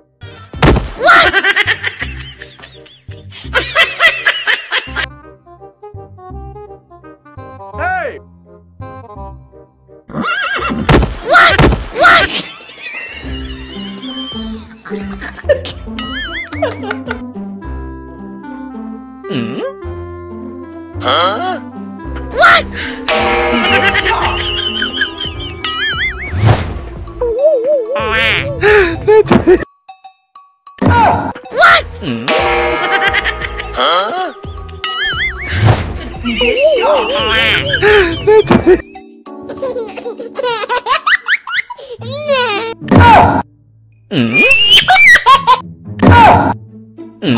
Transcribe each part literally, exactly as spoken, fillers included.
What? Hey! What? What? Mm? Huh? What? Oh, what? Mm. Huh? Oh. Mm. Oh. Mm.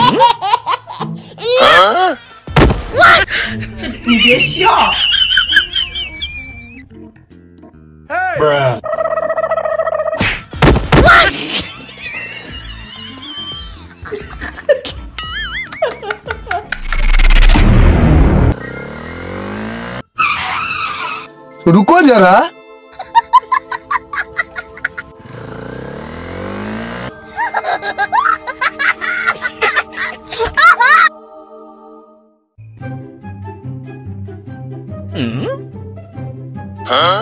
Huh? What? Hey. Bruh. रुको जरा mm? Huh?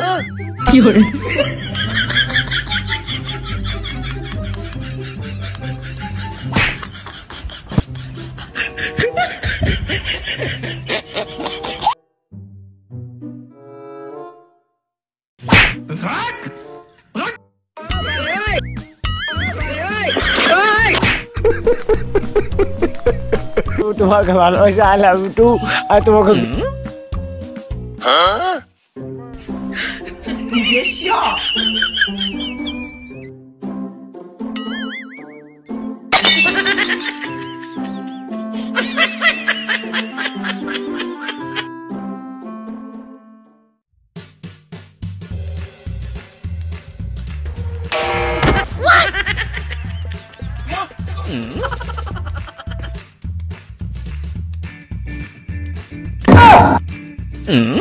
তোমাকে ভালোবাসা I love to আর তোমাকে হ্যাঁ Mm?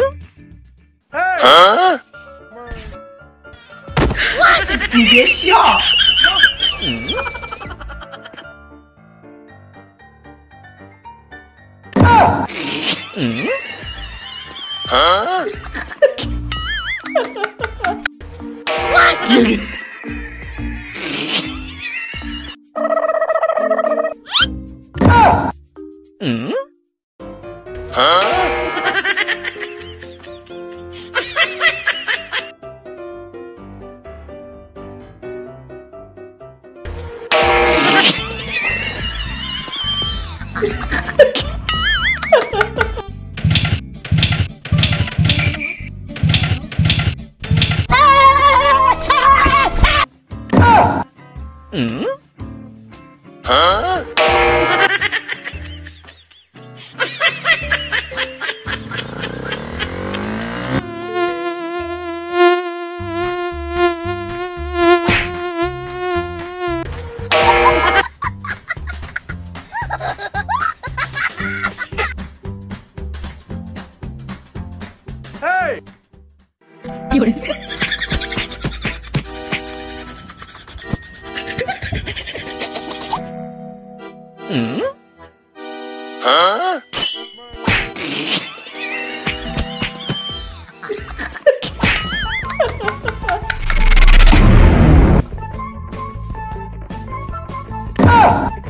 Huh? What? 你别笑。Mm? Oh. Mm? Huh? What? Mm? Huh? Hey! Mm? Huh? Oh.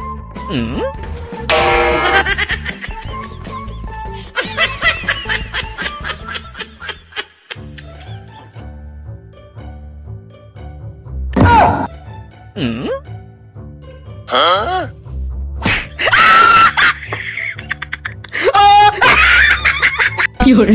Mm? Oh. Mm? Huh? You're